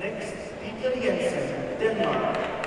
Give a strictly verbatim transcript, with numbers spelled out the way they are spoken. Next speaker Jensen, Denmark.